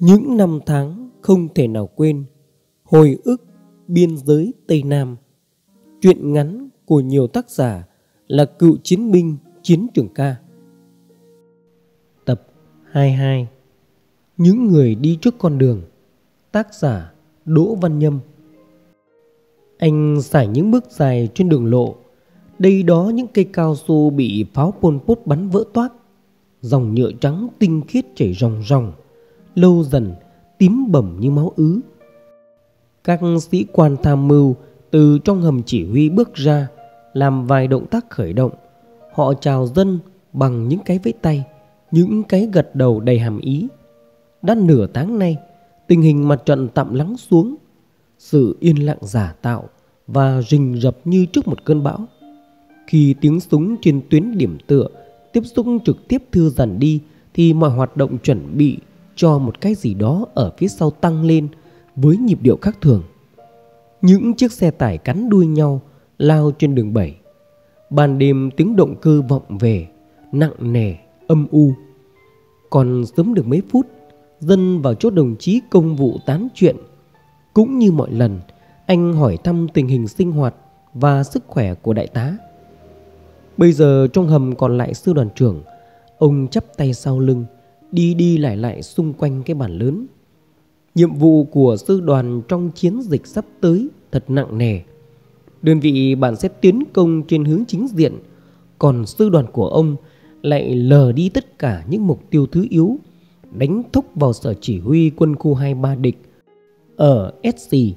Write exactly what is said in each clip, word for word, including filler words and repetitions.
Những năm tháng không thể nào quên, hồi ức biên giới Tây Nam, truyện ngắn của nhiều tác giả là cựu chiến binh chiến trường ca. Tập hai mươi hai, Những người đi trước con đường, tác giả Đỗ Văn Nhâm. Anh sải những bước dài trên đường lộ, đây đó những cây cao su bị pháo Pol Pot bắn vỡ toác, dòng nhựa trắng tinh khiết chảy ròng ròng, lâu dần tím bầm như máu ứ. Các sĩ quan tham mưu từ trong hầm chỉ huy bước ra, làm vài động tác khởi động. Họ chào dân bằng những cái vẫy tay, những cái gật đầu đầy hàm ý. Đã nửa tháng nay, tình hình mặt trận tạm lắng xuống, sự yên lặng giả tạo và rình rập như trước một cơn bão. Khi tiếng súng trên tuyến điểm tựa tiếp xúc trực tiếp thưa dần đi, thì mọi hoạt động chuẩn bị cho một cái gì đó ở phía sau tăng lên với nhịp điệu khác thường. Những chiếc xe tải cắn đuôi nhau lao trên đường bảy. Ban đêm tiếng động cơ vọng về, nặng nề, âm u. Còn sớm được mấy phút, dân vào chỗ đồng chí công vụ tán chuyện. Cũng như mọi lần, anh hỏi thăm tình hình sinh hoạt và sức khỏe của đại tá. Bây giờ trong hầm còn lại sư đoàn trưởng, ông chắp tay sau lưng, đi đi lại lại xung quanh cái bàn lớn. Nhiệm vụ của sư đoàn trong chiến dịch sắp tới thật nặng nề. Đơn vị bạn sẽ tiến công trên hướng chính diện, còn sư đoàn của ông lại lờ đi tất cả những mục tiêu thứ yếu, đánh thốc vào sở chỉ huy quân khu hai mươi ba địch ở ét xê.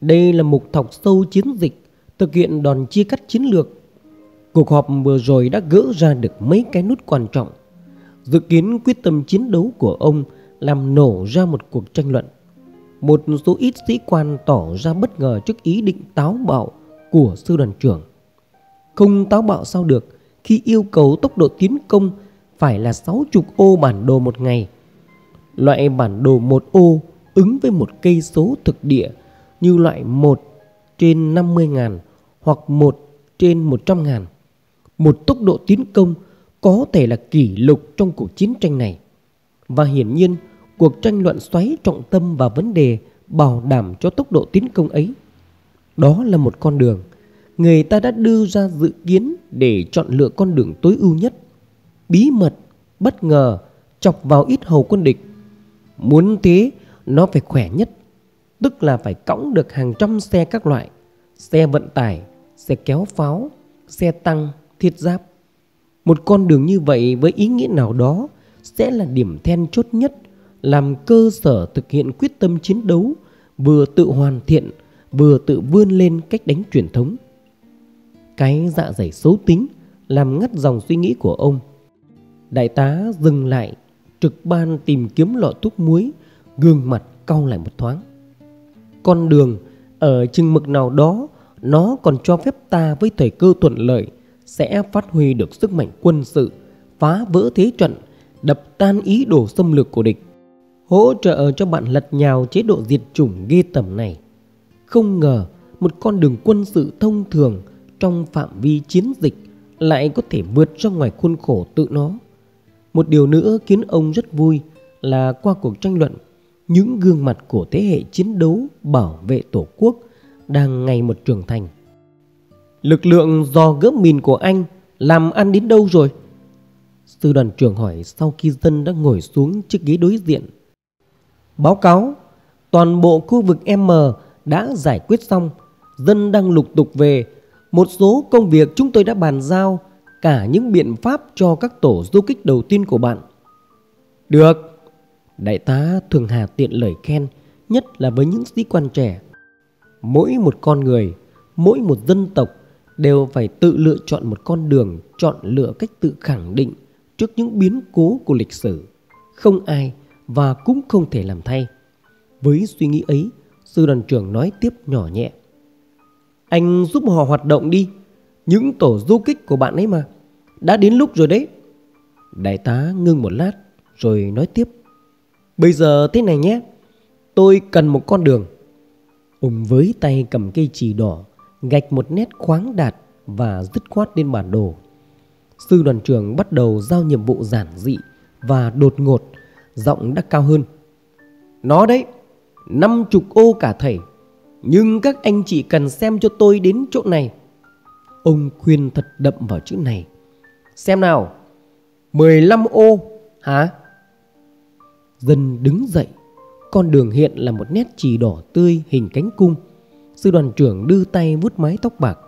Đây là mục thọc sâu chiến dịch, thực hiện đòn chia cắt chiến lược. Cuộc họp vừa rồi đã gỡ ra được mấy cái nút quan trọng. Dự kiến quyết tâm chiến đấu của ông làm nổ ra một cuộc tranh luận. Một số ít sĩ quan tỏ ra bất ngờ trước ý định táo bạo của sư đoàn trưởng. Không táo bạo sao được khi yêu cầu tốc độ tiến công phải là sáu mươi ô bản đồ một ngày. Loại bản đồ một ô ứng với một cây số thực địa như loại một trên năm mươi ngàn hoặc một trên một trăm ngàn. Một tốc độ tiến công có thể là kỷ lục trong cuộc chiến tranh này. Và hiển nhiên, cuộc tranh luận xoáy trọng tâm vào vấn đề bảo đảm cho tốc độ tiến công ấy. Đó là một con đường. Người ta đã đưa ra dự kiến để chọn lựa con đường tối ưu nhất. Bí mật, bất ngờ, chọc vào ít hầu quân địch. Muốn thế, nó phải khỏe nhất. Tức là phải cõng được hàng trăm xe các loại. Xe vận tải, xe kéo pháo, xe tăng, thiết giáp. Một con đường như vậy với ý nghĩa nào đó sẽ là điểm then chốt nhất, làm cơ sở thực hiện quyết tâm chiến đấu, vừa tự hoàn thiện, vừa tự vươn lên cách đánh truyền thống. Cái dạ dày xấu tính làm ngắt dòng suy nghĩ của ông. Đại tá dừng lại, trực ban tìm kiếm lọ thuốc muối, gương mặt cau lại một thoáng. Con đường, ở chừng mực nào đó, nó còn cho phép ta với thời cơ thuận lợi, sẽ phát huy được sức mạnh quân sự, phá vỡ thế trận, đập tan ý đồ xâm lược của địch, hỗ trợ cho bạn lật nhào chế độ diệt chủng ghê tởm này. Không ngờ một con đường quân sự thông thường trong phạm vi chiến dịch lại có thể vượt ra ngoài khuôn khổ tự nó. Một điều nữa khiến ông rất vui là qua cuộc tranh luận, những gương mặt của thế hệ chiến đấu bảo vệ tổ quốc đang ngày một trưởng thành. Lực lượng dò gỡ mìn của anh làm ăn đến đâu rồi? Sư đoàn trưởng hỏi sau khi dân đã ngồi xuống chiếc ghế đối diện. Báo cáo, toàn bộ khu vực M đã giải quyết xong, dân đang lục tục về. Một số công việc chúng tôi đã bàn giao, cả những biện pháp cho các tổ du kích đầu tiên của bạn. Được, đại tá thường hà tiện lời khen, nhất là với những sĩ quan trẻ. Mỗi một con người, mỗi một dân tộc đều phải tự lựa chọn một con đường, chọn lựa cách tự khẳng định trước những biến cố của lịch sử. Không ai và cũng không thể làm thay. Với suy nghĩ ấy, sư đoàn trưởng nói tiếp nhỏ nhẹ. Anh giúp họ hoạt động đi, những tổ du kích của bạn ấy mà. Đã đến lúc rồi đấy. Đại tá ngưng một lát rồi nói tiếp. Bây giờ thế này nhé, tôi cần một con đường. Ông với tay cầm cây chì đỏ, gạch một nét khoáng đạt và dứt khoát lên bản đồ. Sư đoàn trưởng bắt đầu giao nhiệm vụ giản dị và đột ngột, giọng đã cao hơn. Nó đấy, năm chục ô cả thảy. Nhưng các anh chị cần xem cho tôi đến chỗ này. Ông khuyên thật đậm vào chữ này. Xem nào. Mười lăm ô hả? Dân đứng dậy. Con đường hiện là một nét chì đỏ tươi hình cánh cung. Sư đoàn trưởng đưa tay vuốt mái tóc bạc,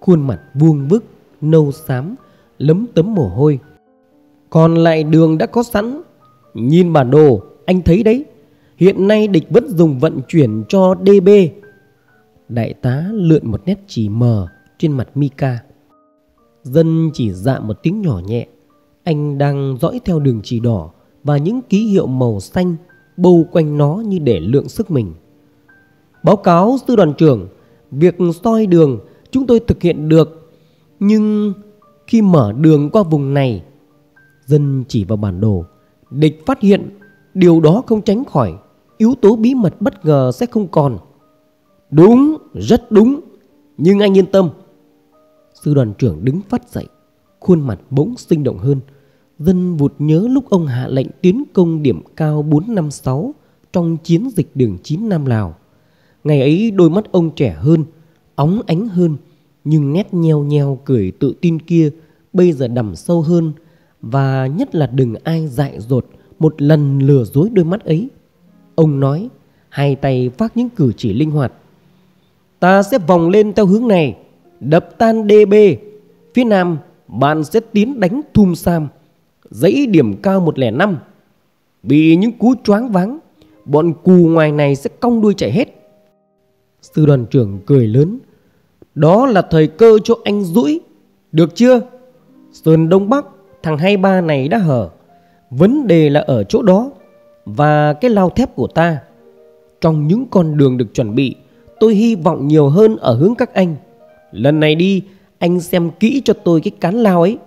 khuôn mặt vuông vức, nâu xám, lấm tấm mồ hôi. Còn lại đường đã có sẵn. Nhìn bản đồ, anh thấy đấy. Hiện nay địch vẫn dùng vận chuyển cho đê bê. Đại tá lượn một nét chỉ mờ trên mặt Mika. Dân chỉ dạ một tiếng nhỏ nhẹ. Anh đang dõi theo đường chỉ đỏ và những ký hiệu màu xanh bâu quanh nó như để lượng sức mình. Báo cáo sư đoàn trưởng, việc soi đường chúng tôi thực hiện được. Nhưng khi mở đường qua vùng này, Dân chỉ vào bản đồ, địch phát hiện. Điều đó không tránh khỏi. Yếu tố bí mật bất ngờ sẽ không còn. Đúng, rất đúng. Nhưng anh yên tâm. Sư đoàn trưởng đứng phát dậy, khuôn mặt bỗng sinh động hơn. Dân vụt nhớ lúc ông hạ lệnh tiến công điểm cao bốn năm sáu trong chiến dịch đường chín Nam Lào. Ngày ấy đôi mắt ông trẻ hơn, óng ánh hơn, nhưng nét nheo nheo cười tự tin kia bây giờ đằm sâu hơn. Và nhất là đừng ai dại dột một lần lừa dối đôi mắt ấy. Ông nói, hai tay phát những cử chỉ linh hoạt. Ta sẽ vòng lên theo hướng này, đập tan đê bê. Phía nam, bạn sẽ tiến đánh Thum Sam, dãy điểm cao một không năm. Vì những cú choáng váng, bọn cù ngoài này sẽ cong đuôi chạy hết. Sư đoàn trưởng cười lớn. Đó là thời cơ cho anh dũi. Được chưa? Sơn Đông Bắc, thằng hai ba này đã hở. Vấn đề là ở chỗ đó và cái lao thép của ta. Trong những con đường được chuẩn bị, tôi hy vọng nhiều hơn ở hướng các anh. Lần này đi, anh xem kỹ cho tôi cái cán lao ấy.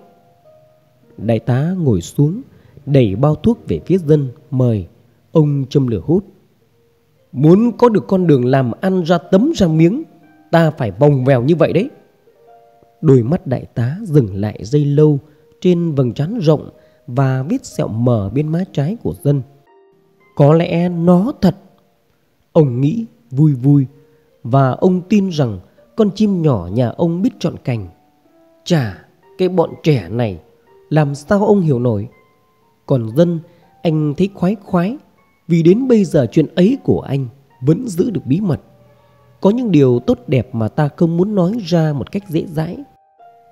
Đại tá ngồi xuống, đẩy bao thuốc về phía Dân, mời. Ông châm lửa hút. Muốn có được con đường làm ăn ra tấm ra miếng, ta phải vòng vèo như vậy đấy. Đôi mắt đại tá dừng lại giây lâu trên vầng trán rộng và vết sẹo mờ bên má trái của Dân. Có lẽ nó thật, ông nghĩ vui vui. Và ông tin rằng con chim nhỏ nhà ông biết chọn cành. Chà, cái bọn trẻ này, làm sao ông hiểu nổi. Còn Dân, anh thấy khoái khoái, vì đến bây giờ chuyện ấy của anh vẫn giữ được bí mật. Có những điều tốt đẹp mà ta không muốn nói ra một cách dễ dãi.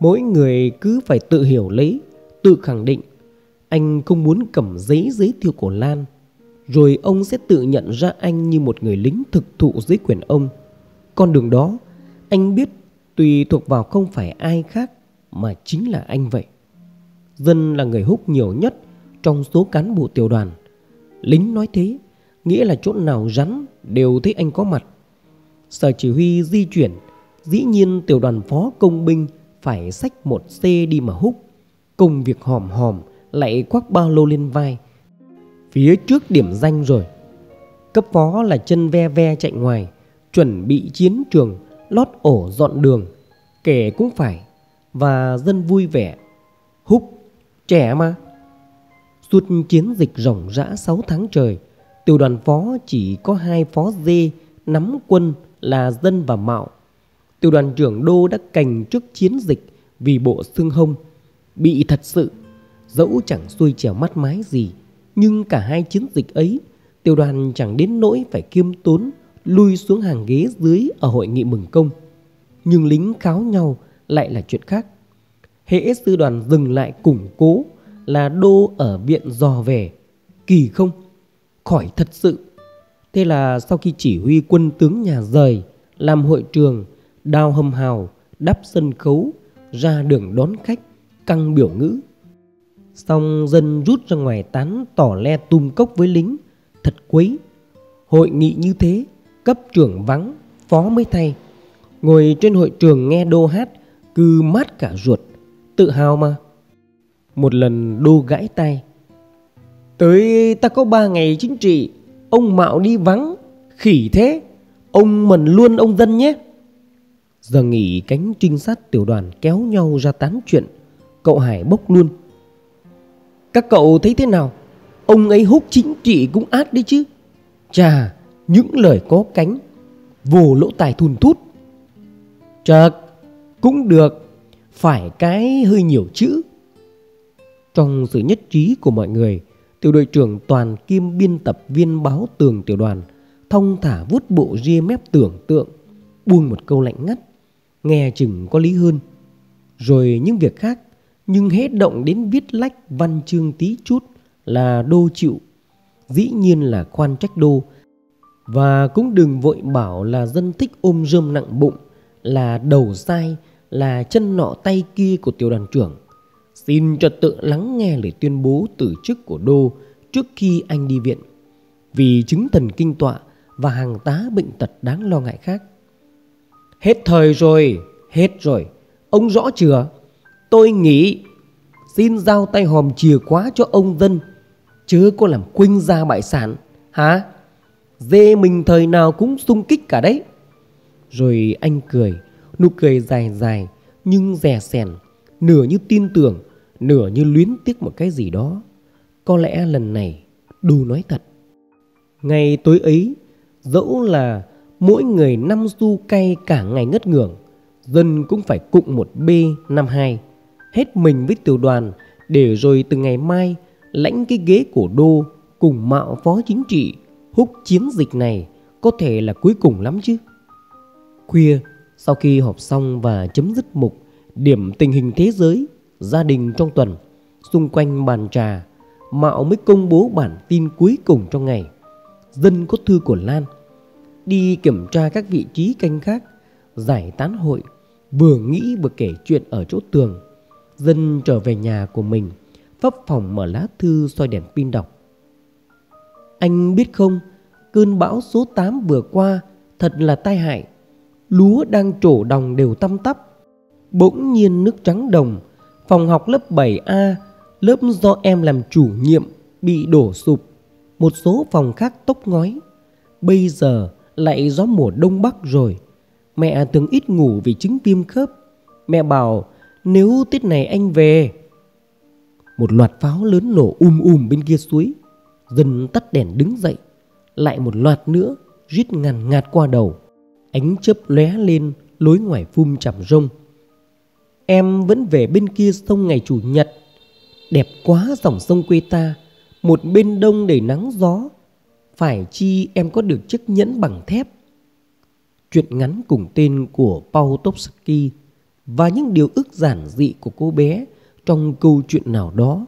Mỗi người cứ phải tự hiểu lấy, tự khẳng định. Anh không muốn cầm giấy giới thiệu của Lan. Rồi ông sẽ tự nhận ra anh như một người lính thực thụ dưới quyền ông. Con đường đó, anh biết, tùy thuộc vào không phải ai khác mà chính là anh vậy. Dân là người húc nhiều nhất trong số cán bộ tiểu đoàn. Lính nói thế, nghĩa là chỗ nào rắn đều thấy anh có mặt. Sở chỉ huy di chuyển, dĩ nhiên tiểu đoàn phó công binh phải xách một xe đi mà húc. Công việc hòm hòm, lại khoác bao lô lên vai. Phía trước điểm danh rồi. Cấp phó là chân ve ve chạy ngoài, chuẩn bị chiến trường, lót ổ dọn đường. Kể cũng phải. Và Dân vui vẻ. Húc, trẻ mà. Suốt chiến dịch ròng rã sáu tháng trời, tiểu đoàn phó chỉ có hai phó dê nắm quân là Dân và Mạo. Tiểu đoàn trưởng Đô đã cành trước chiến dịch vì bộ xương hông. Bị thật sự. Dẫu chẳng xuôi chèo mắt mái gì, nhưng cả hai chiến dịch ấy, tiểu đoàn chẳng đến nỗi phải khiêm tốn lui xuống hàng ghế dưới ở hội nghị mừng công. Nhưng lính kháo nhau lại là chuyện khác. Hễ sư đoàn dừng lại củng cố là Đô ở viện dò về. Kỳ không? Khỏi thật sự. Thế là sau khi chỉ huy quân tướng nhà rời, làm hội trường, đào hầm hào, đắp sân khấu, ra đường đón khách, căng biểu ngữ. Xong Dân rút ra ngoài tán tỏ le tum cốc với lính. Thật quấy. Hội nghị như thế, cấp trưởng vắng, phó mới thay. Ngồi trên hội trường nghe Đô hát, cứ mát cả ruột. Tự hào mà. Một lần Đô gãi tay. Tới ta có ba ngày chính trị, ông Mạo đi vắng. Khỉ thế. Ông mần luôn ông Dân nhé. Giờ nghỉ, cánh trinh sát tiểu đoàn kéo nhau ra tán chuyện. Cậu Hải bốc luôn. Các cậu thấy thế nào? Ông ấy húc chính trị cũng át đấy chứ. Chà, những lời có cánh vù lỗ tai thùn thút. Chợt cũng được, phải cái hơi nhiều chữ. Trong sự nhất trí của mọi người, tiểu đội trưởng Toàn kiêm biên tập viên báo tường tiểu đoàn thông thả vuốt bộ ria mép tưởng tượng, buông một câu lạnh ngắt, nghe chừng có lý hơn. Rồi những việc khác, nhưng hết động đến viết lách văn chương tí chút là Đô chịu. Dĩ nhiên là khoan trách Đô. Và cũng đừng vội bảo là dân thích ôm rơm nặng bụng, là đầu sai, là chân nọ tay kia của tiểu đoàn trưởng. Xin cho tự lắng nghe lời tuyên bố từ chức của Đô trước khi anh đi viện vì chứng thần kinh tọa và hàng tá bệnh tật đáng lo ngại khác. Hết thời rồi, hết rồi, ông rõ chưa? Tôi nghĩ xin giao tay hòm chìa khóa cho ông dân, chứ có làm khuynh gia bại sản hả? Dê mình thời nào cũng xung kích cả đấy. Rồi anh cười, nụ cười dài dài nhưng dè sẻn, nửa như tin tưởng, nửa như luyến tiếc một cái gì đó. Có lẽ lần này Đô nói thật. Ngày tối ấy, dẫu là mỗi người năm xu cay cả ngày ngất ngưởng, dân cũng phải cụng một B năm hai hết mình với tiểu đoàn, để rồi từ ngày mai lãnh cái ghế của Đô cùng mạo phó chính trị húc chiến dịch này có thể là cuối cùng lắm chứ. Khuya, sau khi họp xong và chấm dứt mục điểm tình hình thế giới, gia đình trong tuần, xung quanh bàn trà, Mạo mới công bố bản tin cuối cùng trong ngày. Dân có thư của Lan, đi kiểm tra các vị trí canh khác, giải tán hội, vừa nghĩ vừa kể chuyện ở chỗ tường. Dân trở về nhà của mình, phấp phòng mở lá thư soi đèn pin đọc. Anh biết không, cơn bão số tám vừa qua thật là tai hại. Lúa đang trổ đồng đều tăm tắp, bỗng nhiên nước trắng đồng. Phòng học lớp bảy A, lớp do em làm chủ nhiệm, bị đổ sụp. Một số phòng khác tốc ngói. Bây giờ lại gió mùa đông bắc rồi. Mẹ từng ít ngủ vì chứng viêm khớp. Mẹ bảo nếu Tết này anh về. Một loạt pháo lớn nổ um um bên kia suối. Dân tắt đèn đứng dậy. Lại một loạt nữa rít ngàn ngạt qua đầu. Ánh chớp lóe lên lối ngoài phum chằm rông. Em vẫn về bên kia sông ngày chủ nhật. Đẹp quá dòng sông quê ta, một bên đông đầy nắng gió. Phải chi em có được chiếc nhẫn bằng thép. Chuyện ngắn cùng tên của Pau Topsaki và những điều ức giản dị của cô bé trong câu chuyện nào đó.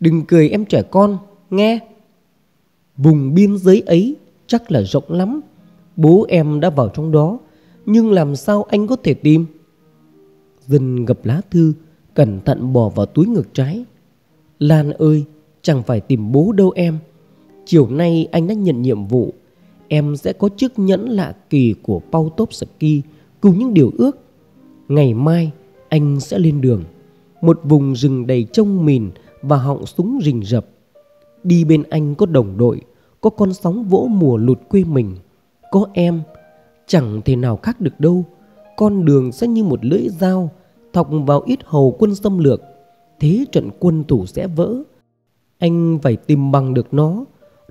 Đừng cười em trẻ con, nghe. Vùng biên giới ấy chắc là rộng lắm. Bố em đã vào trong đó, nhưng làm sao anh có thể tìm? Dân gập lá thư, cẩn thận bỏ vào túi ngược trái. Lan ơi, chẳng phải tìm bố đâu em. Chiều nay anh đã nhận nhiệm vụ. Em sẽ có chiếc nhẫn lạ kỳ của Pau Topsaki cùng những điều ước. Ngày mai anh sẽ lên đường. Một vùng rừng đầy trông mìn và họng súng rình rập. Đi bên anh có đồng đội, có con sóng vỗ mùa lụt quê mình, có em. Chẳng thể nào khác được đâu. Con đường sẽ như một lưỡi dao thọc vào yết hầu quân xâm lược. Thế trận quân thủ sẽ vỡ. Anh phải tìm bằng được nó.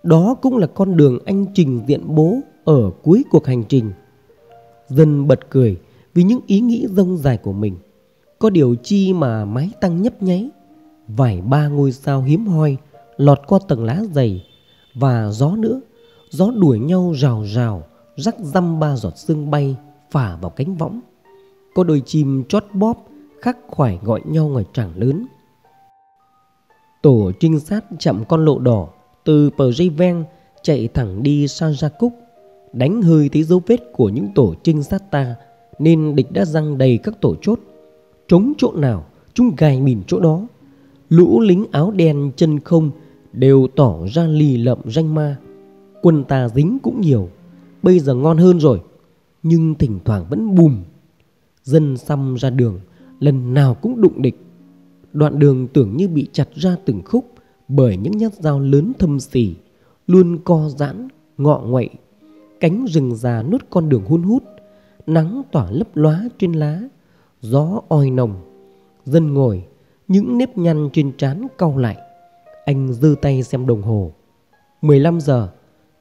Đó cũng là con đường anh trình diện bố ở cuối cuộc hành trình. Dân bật cười vì những ý nghĩ dông dài của mình. Có điều chi mà mái tăng nhấp nháy, vài ba ngôi sao hiếm hoi lọt qua tầng lá dày. Và gió nữa, gió đuổi nhau rào rào, rắc răm ba giọt sương bay phả vào cánh võng. Có đôi chim chót bóp khắc khoải gọi nhau ngoài trảng lớn. Tổ trinh sát chạm con lộ đỏ từ Pờ Dây Veng chạy thẳng đi San Gia Cúc. Đánh hơi thấy dấu vết của những tổ trinh sát ta, nên địch đã răng đầy các tổ chốt. Trống chỗ nào chúng gài mìn chỗ đó. Lũ lính áo đen chân không đều tỏ ra lì lợm ranh ma. Quân ta dính cũng nhiều, bây giờ ngon hơn rồi, nhưng thỉnh thoảng vẫn bùm. Dân xăm ra đường, lần nào cũng đụng địch. Đoạn đường tưởng như bị chặt ra từng khúc bởi những nhát dao lớn thâm sỉ, luôn co giãn, ngọ nguậy. Cánh rừng già nuốt con đường hun hút. Nắng tỏa lấp lóa trên lá, gió oi nồng. Dân ngồi, những nếp nhăn trên trán cau lại. Anh giơ tay xem đồng hồ. mười lăm giờ,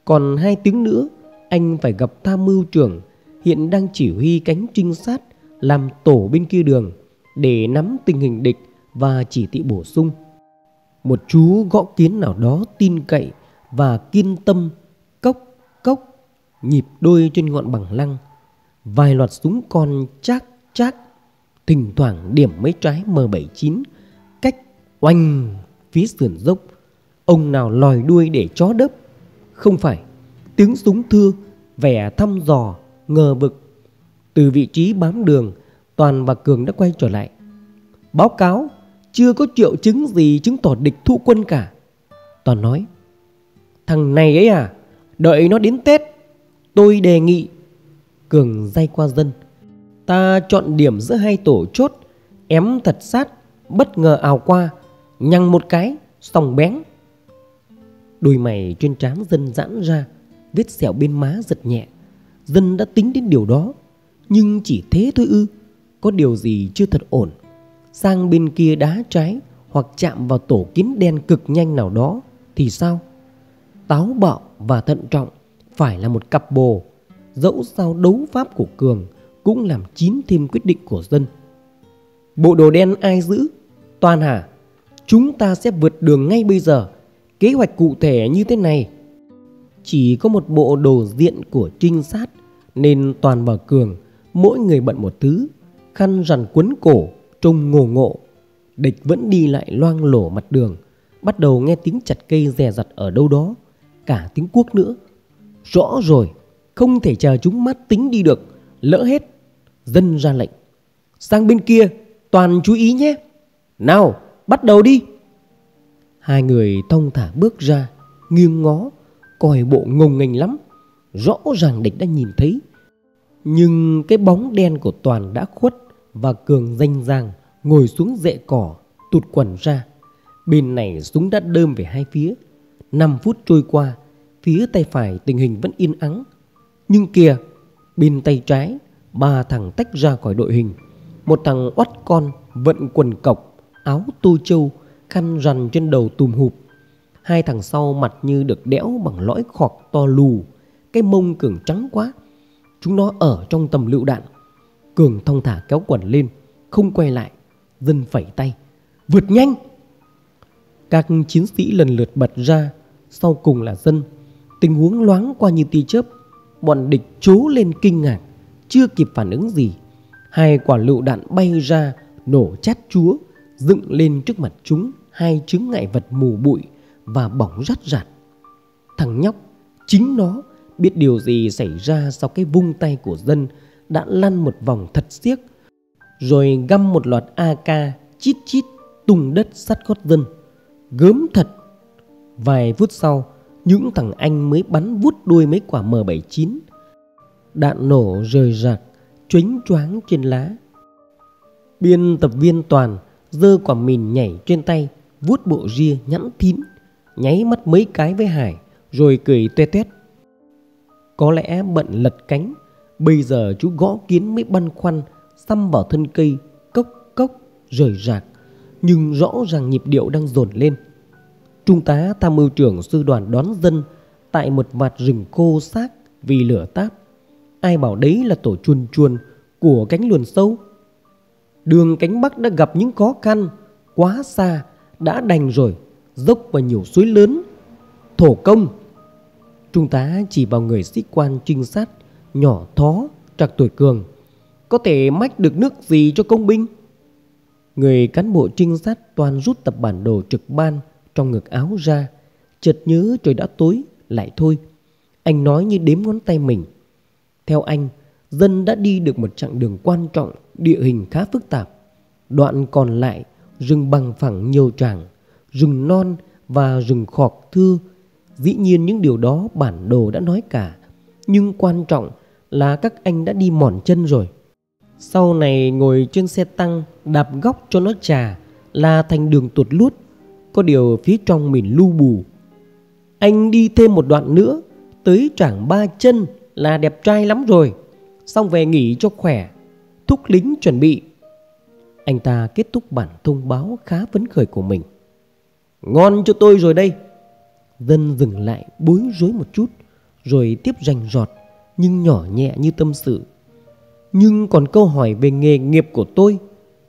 Còn hai tiếng nữa anh phải gặp tham mưu trưởng hiện đang chỉ huy cánh trinh sát làm tổ bên kia đường để nắm tình hình địch và chỉ thị bổ sung. Một chú gõ kiến nào đó tin cậy và kiên tâm cốc cốc nhịp đôi trên ngọn bằng lăng. Vài loạt súng con chác chác, thỉnh thoảng điểm mấy trái M bảy chín cách oanh phía sườn dốc. Ông nào lòi đuôi để chó đớp. Không phải, tiếng súng thưa vẻ thăm dò ngờ vực. Từ vị trí bám đường, Toàn và Cường đã quay trở lại. Báo cáo, chưa có triệu chứng gì chứng tỏ địch thu quân cả. Toàn nói, thằng này ấy à, đợi nó đến Tết. Tôi đề nghị. Cường day qua dân, ta chọn điểm giữa hai tổ chốt, ém thật sát, bất ngờ ào qua, nhằng một cái, sòng bén. Đôi mày trên trán Dân giãn ra, vết sẹo bên má giật nhẹ. Dân đã tính đến điều đó, nhưng chỉ thế thôi ư? Có điều gì chưa thật ổn. Sang bên kia đá trái hoặc chạm vào tổ kiến đen cực nhanh nào đó thì sao? Táo bạo và thận trọng phải là một cặp bồ. Dẫu sao đấu pháp của Cường cũng làm chín thêm quyết định của Dân. Bộ đồ đen ai giữ? Toàn hả? Chúng ta sẽ vượt đường ngay bây giờ. Kế hoạch cụ thể như thế này. Chỉ có một bộ đồ diện của trinh sát, nên Toàn và Cường mỗi người bận một thứ. Khăn rằn quấn cổ trông ngổ ngộ. Địch vẫn đi lại loang lổ mặt đường. Bắt đầu nghe tiếng chặt cây dè dặt ở đâu đó, cả tiếng cuốc nữa. Rõ rồi, không thể chờ chúng mắt tính đi được. Lỡ hết. Dân ra lệnh, sang bên kia Toàn chú ý nhé. Nào, bắt đầu đi. Hai người thong thả bước ra, nghiêng ngó, còi bộ ngông nghênh lắm. Rõ ràng địch đã nhìn thấy, nhưng cái bóng đen của Toàn đã khuất. Và Cường ranh rang ngồi xuống rễ cỏ, tụt quần ra. Bên này súng đã đơm về hai phía. Năm phút trôi qua, phía tay phải tình hình vẫn yên ắng. Nhưng kìa, bên tay trái, ba thằng tách ra khỏi đội hình. Một thằng oắt con, vận quần cộc, áo tô châu, khăn rằn trên đầu tùm hụp. Hai thằng sau mặt như được đẽo bằng lõi khọc to lù. Cái mông Cường trắng quá. Chúng nó ở trong tầm lựu đạn. Cường thong thả kéo quần lên, không quay lại. Dân phẩy tay, vượt nhanh. Các chiến sĩ lần lượt bật ra. Sau cùng là Dân. Tình huống loáng qua như tia chớp. Bọn địch trố lên kinh ngạc, chưa kịp phản ứng gì. Hai quả lựu đạn bay ra, nổ chát chúa, dựng lên trước mặt chúng hai chướng ngại vật mù bụi và bỏng rát rạt. Thằng nhóc, chính nó, biết điều gì xảy ra sau cái vung tay của Dân, đã lăn một vòng thật xiếc, rồi găm một loạt a ca chít chít tung đất sát gót Dân. Gớm thật. Vài phút sau, những thằng anh mới bắn vút đuôi mấy quả M bảy chín. Đạn nổ rời rạc, chónh choáng trên lá. Biên tập viên Toàn giơ quả mìn nhảy trên tay, vuốt bộ ria nhẵn thín, nháy mắt mấy cái với Hải rồi cười toe toét. Có lẽ bận lật cánh, bây giờ chú gõ kiến mới băn khoăn xăm vào thân cây cốc cốc rời rạc, nhưng rõ ràng nhịp điệu đang dồn lên. Trung tá tham mưu trưởng sư đoàn đón Dân tại một vạt rừng khô xác vì lửa táp. Ai bảo đấy là tổ chuồn chuồn của cánh luồn sâu? Đường cánh Bắc đã gặp những khó khăn, quá xa đã đành rồi, dốc và nhiều suối lớn. Thổ công. Trung tá chỉ vào người sĩ quan trinh sát nhỏ thó trạc tuổi Cường. Có thể mách được nước gì cho công binh? Người cán bộ trinh sát Toàn rút tập bản đồ trực ban trong ngực áo ra. Chợt nhớ trời đã tối, lại thôi. Anh nói như đếm ngón tay mình. Theo anh, Dân đã đi được một chặng đường quan trọng, địa hình khá phức tạp. Đoạn còn lại, rừng bằng phẳng nhiều tràng, rừng non và rừng khọc thưa. Dĩ nhiên những điều đó bản đồ đã nói cả, nhưng quan trọng là các anh đã đi mòn chân rồi. Sau này ngồi trên xe tăng, đạp góc cho nó trà là thành đường tuột lút. Có điều phía trong mình lu bù. Anh đi thêm một đoạn nữa, tới trảng Ba Chân là đẹp trai lắm rồi. Xong về nghỉ cho khỏe. Thúc lính chuẩn bị. Anh ta kết thúc bản thông báo khá phấn khởi của mình. Ngon cho tôi rồi đây. Dân dừng lại bối rối một chút, rồi tiếp rành rọt, nhưng nhỏ nhẹ như tâm sự. Nhưng còn câu hỏi về nghề nghiệp của tôi,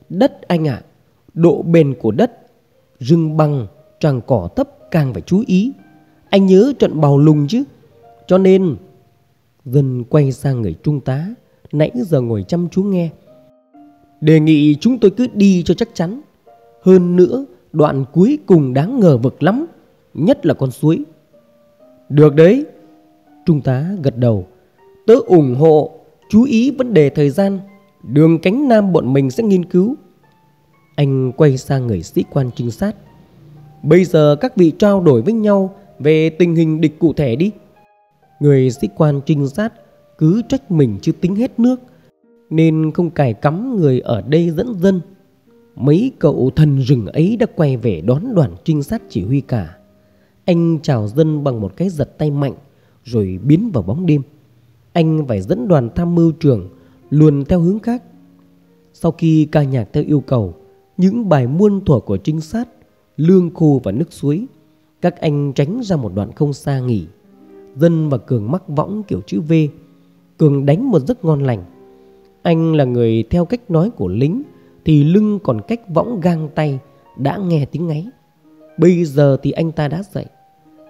đất anh ạ, à, độ bền của đất, rừng bằng, tràng cỏ thấp càng phải chú ý. Anh nhớ trận Bào Lùng chứ. Cho nên Dân quay sang người trung tá nãy giờ ngồi chăm chú nghe. Đề nghị chúng tôi cứ đi cho chắc chắn. Hơn nữa đoạn cuối cùng đáng ngờ vực lắm, nhất là con suối. Được đấy, trung tá gật đầu. Tớ ủng hộ, chú ý vấn đề thời gian. Đường cánh Nam bọn mình sẽ nghiên cứu. Anh quay sang người sĩ quan trinh sát. Bây giờ các vị trao đổi với nhau về tình hình địch cụ thể đi. Người sĩ quan trinh sát cứ trách mình chưa tính hết nước, nên không cài cắm người ở đây dẫn dân. Mấy cậu thần rừng ấy đã quay về đón đoàn trinh sát chỉ huy cả. Anh chào Dân bằng một cái giật tay mạnh, rồi biến vào bóng đêm. Anh phải dẫn đoàn tham mưu trưởng luồn theo hướng khác. Sau khi ca nhạc theo yêu cầu, những bài muôn thuở của trinh sát, lương khô và nước suối, các anh tránh ra một đoạn không xa nghỉ. Dân và Cường mắc võng kiểu chữ V. Cường đánh một giấc ngon lành. Anh là người theo cách nói của lính thì lưng còn cách võng gang tay, đã nghe tiếng ngáy. Bây giờ thì anh ta đã dậy.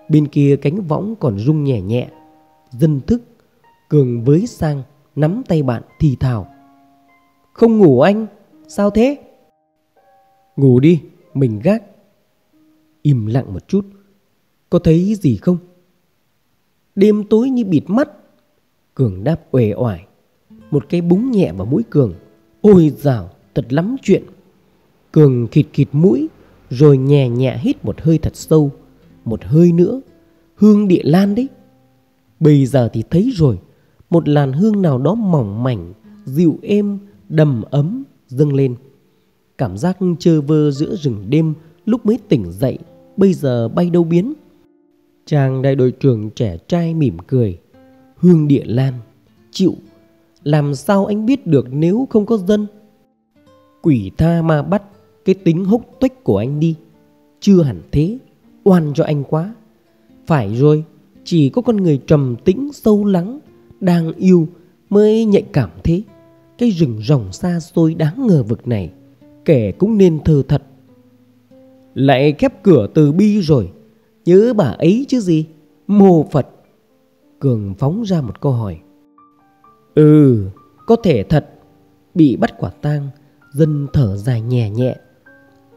Bên kia cánh võng còn rung nhẹ nhẹ. Dân thức. Cường với sang nắm tay bạn thì thào. Không ngủ anh? Sao thế? Ngủ đi, mình gác. Im lặng một chút. Có thấy gì không? Đêm tối như bịt mắt. Cường đáp uể oải. Một cái búng nhẹ vào mũi Cường. Ôi dào, thật lắm chuyện. Cường khịt khịt mũi, rồi nhẹ nhẹ hít một hơi thật sâu. Một hơi nữa. Hương địa lan đấy. Bây giờ thì thấy rồi. Một làn hương nào đó mỏng mảnh, dịu êm, đầm ấm dâng lên. Cảm giác chơ vơ giữa rừng đêm lúc mới tỉnh dậy bây giờ bay đâu biến. Chàng đại đội trưởng trẻ trai mỉm cười. Hương địa lan. Chịu. Làm sao anh biết được nếu không có Dân? Quỷ tha ma bắt, cái tính hốc tuếch của anh đi. Chưa hẳn thế. Oan cho anh quá. Phải rồi. Chỉ có con người trầm tĩnh, sâu lắng, đang yêu mới nhạy cảm thế. Cái rừng ròng xa xôi đáng ngờ vực này, kẻ cũng nên thơ thật. Lại khép cửa từ bi rồi. Nhớ bà ấy chứ gì. Mô Phật. Cường phóng ra một câu hỏi. Ừ, có thể thật. Bị bắt quả tang. Dân thở dài nhẹ nhẹ.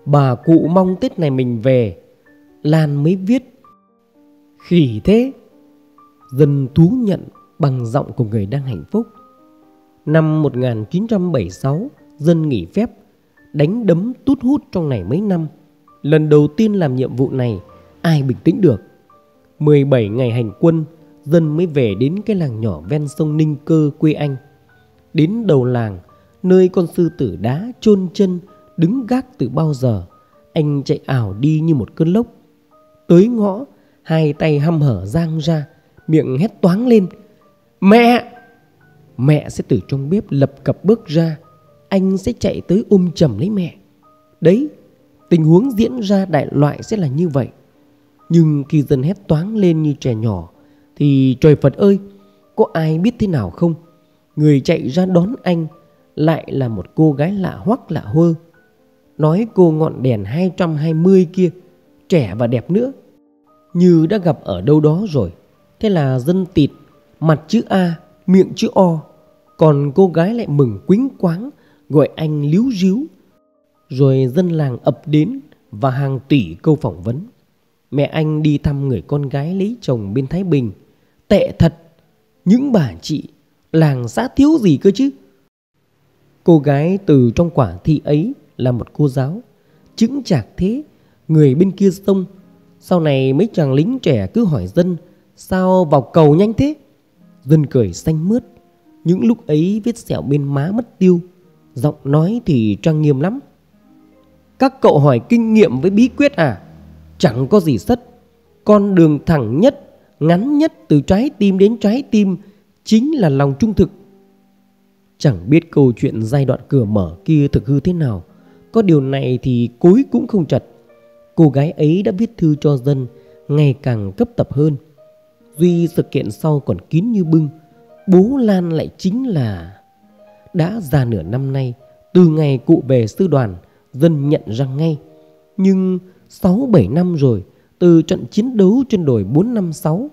Bà cụ mong Tết này mình về. Lan mới viết. Khỉ thế. Dân thú nhận bằng giọng của người đang hạnh phúc. Năm một nghìn chín trăm bảy mươi sáu, Dân nghỉ phép, đánh đấm tút hút trong này mấy năm. Lần đầu tiên làm nhiệm vụ này, ai bình tĩnh được. mười bảy ngày hành quân, Dân mới về đến cái làng nhỏ ven sông Ninh Cơ quê anh. Đến đầu làng, nơi con sư tử đá chôn chân đứng gác từ bao giờ, anh chạy ảo đi như một cơn lốc. Tới ngõ, hai tay hăm hở giang ra, miệng hét toáng lên. Mẹ! Mẹ sẽ từ trong bếp lập cập bước ra. Anh sẽ chạy tới ôm chầm lấy mẹ. Đấy, tình huống diễn ra đại loại sẽ là như vậy. Nhưng khi Dân hét toáng lên như trẻ nhỏ, thì trời Phật ơi, có ai biết thế nào không? Người chạy ra đón anh lại là một cô gái lạ hoắc lạ hơ. Nói cô ngọn đèn hai trăm hai mươi kia, trẻ và đẹp nữa, như đã gặp ở đâu đó rồi. Thế là Dân tịt, mặt chữ A, miệng chữ O. Còn cô gái lại mừng quính quáng, gọi anh líu ríu. Rồi dân làng ập đến và hàng tỷ câu phỏng vấn. Mẹ anh đi thăm người con gái lấy chồng bên Thái Bình. Tệ thật. Những bà chị làng xã thiếu gì cơ chứ. Cô gái từ trong quả thi ấy là một cô giáo. Chững chạc thế. Người bên kia sông. Sau này mấy chàng lính trẻ cứ hỏi Dân, sao vào cầu nhanh thế? Dân cười xanh mướt. Những lúc ấy vết sẹo bên má mất tiêu. Giọng nói thì trang nghiêm lắm. Các cậu hỏi kinh nghiệm với bí quyết à? Chẳng có gì sất. Con đường thẳng nhất, ngắn nhất từ trái tim đến trái tim chính là lòng trung thực. Chẳng biết câu chuyện giai đoạn cửa mở kia thực hư thế nào. Có điều này thì cối cũng không chật. Cô gái ấy đã viết thư cho Dân ngày càng cấp tập hơn. Duy sự kiện sau còn kín như bưng. Bố Lan lại chính là đã già nửa năm nay. Từ ngày cụ về sư đoàn, dân nhận ra ngay. Nhưng sáu bảy năm rồi, từ trận chiến đấu trên đồi bốn năm sáu,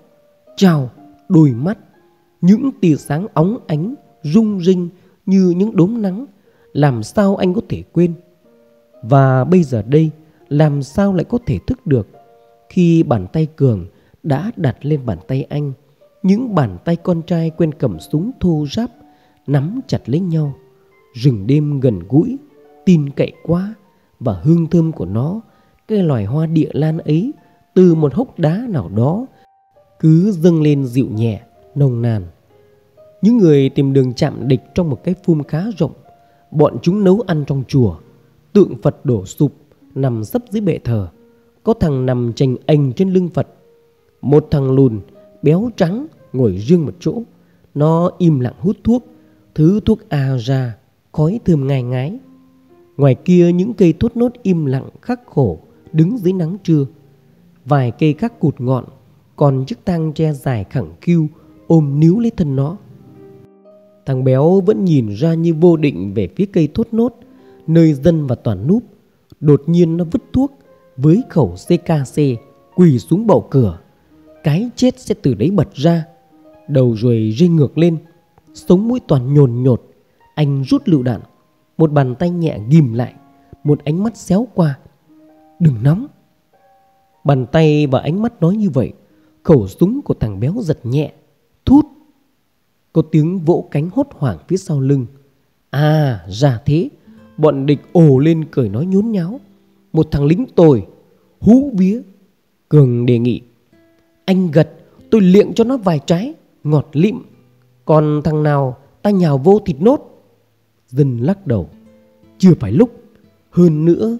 trào đôi mắt, những tia sáng óng ánh rung rinh như những đốm nắng, làm sao anh có thể quên? Và bây giờ đây, làm sao lại có thể thức được? Khi bàn tay Cường đã đặt lên bàn tay anh, những bàn tay con trai quen cầm súng thô ráp nắm chặt lấy nhau. Rừng đêm gần gũi, tin cậy quá, và hương thơm của nó, cái loài hoa địa lan ấy, từ một hốc đá nào đó cứ dâng lên dịu nhẹ, nồng nàn. Những người tìm đường chạm địch trong một cái phum khá rộng, bọn chúng nấu ăn trong chùa. Tượng Phật đổ sụp nằm sấp dưới bệ thờ, có thằng nằm chành ành trên lưng Phật. Một thằng lùn béo trắng ngồi riêng một chỗ, nó im lặng hút thuốc, thứ thuốc a ra khói thơm ngai ngái. Ngoài kia những cây thốt nốt im lặng khắc khổ đứng dưới nắng trưa. Vài cây khác cụt ngọn, còn chiếc tang tre dài khẳng khiu ôm níu lấy thân nó. Thằng béo vẫn nhìn ra như vô định về phía cây thốt nốt, nơi dân và Toàn núp. Đột nhiên nó vứt thuốc với khẩu xê ca xê, quỳ xuống bậu cửa. Cái chết sẽ từ đấy bật ra. Đầu ruồi rơi ngược lên, sống mũi Toàn nhồn nhột. Anh rút lựu đạn, một bàn tay nhẹ ghìm lại, một ánh mắt xéo qua. Đừng nóng. Bàn tay và ánh mắt nói như vậy. Khẩu súng của thằng béo giật nhẹ, thút. Có tiếng vỗ cánh hốt hoảng phía sau lưng. À, ra thế. Bọn địch ồ lên cười nói nhốn nháo. Một thằng lính tồi, hú vía. Cường đề nghị, anh gật, tôi liệng cho nó vài trái, ngọt lịm. Còn thằng nào ta nhào vô thịt nốt. Dân lắc đầu, chưa phải lúc. Hơn nữa,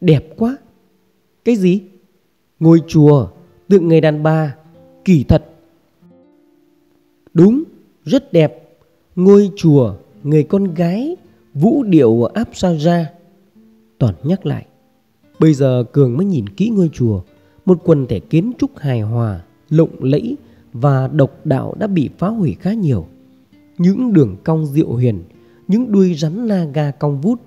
đẹp quá. Cái gì? Ngôi chùa, tượng người đàn bà, kỳ thật. Đúng, rất đẹp. Ngôi chùa, người con gái, vũ điệu áp sao ra. Toàn nhắc lại. Bây giờ Cường mới nhìn kỹ ngôi chùa, một quần thể kiến trúc hài hòa, lộng lẫy và độc đạo đã bị phá hủy khá nhiều. Những đường cong diệu huyền, những đuôi rắn na ga cong vút,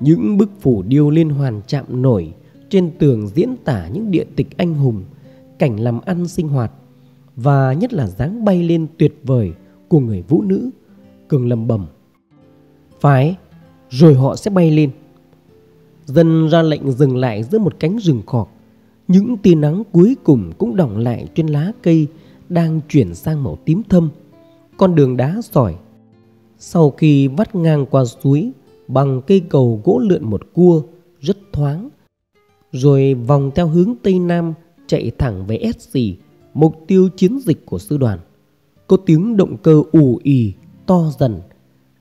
những bức phủ điêu liên hoàn chạm nổi trên tường diễn tả những địa tịch anh hùng, cảnh làm ăn sinh hoạt, và nhất là dáng bay lên tuyệt vời của người vũ nữ. Cường lầm bầm, phải, rồi họ sẽ bay lên. Dân ra lệnh dừng lại giữa một cánh rừng khọt. Những tia nắng cuối cùng cũng đọng lại trên lá cây đang chuyển sang màu tím thâm. Con đường đá sỏi sau khi vắt ngang qua suối bằng cây cầu gỗ lượn một cua rất thoáng, rồi vòng theo hướng Tây Nam chạy thẳng về ét xê, mục tiêu chiến dịch của sư đoàn. Có tiếng động cơ ù ì to dần.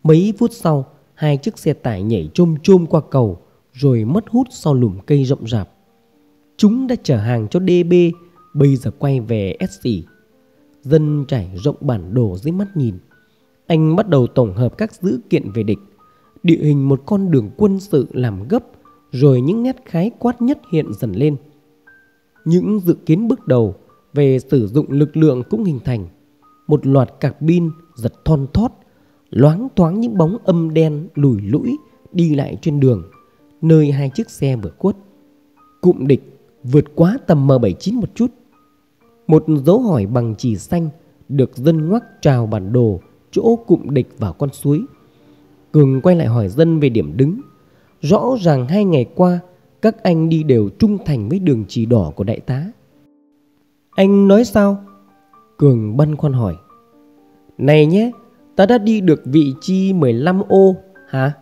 Mấy phút sau, hai chiếc xe tải nhảy chôm chôm qua cầu rồi mất hút sau lùm cây rậm rạp. Chúng đã chở hàng cho đê bê, bây giờ quay về ét xê. Dân trải rộng bản đồ dưới mắt nhìn. Anh bắt đầu tổng hợp các dữ kiện về địch, địa hình một con đường quân sự làm gấp, rồi những nét khái quát nhất hiện dần lên. Những dự kiến bước đầu về sử dụng lực lượng cũng hình thành. Một loạt cạc pin giật thon thót, loáng thoáng những bóng âm đen lùi lũi đi lại trên đường nơi hai chiếc xe vừa khuất. Cụm địch vượt quá tầm em bảy chín một chút. Một dấu hỏi bằng chỉ xanh được dân ngoắc trào bản đồ chỗ cụm địch vào con suối. Cường quay lại hỏi dân về điểm đứng. Rõ ràng hai ngày qua các anh đi đều trung thành với đường chỉ đỏ của đại tá. Anh nói sao? Cường băn khoăn hỏi. Này nhé, ta đã đi được vị trí mười lăm ô hả?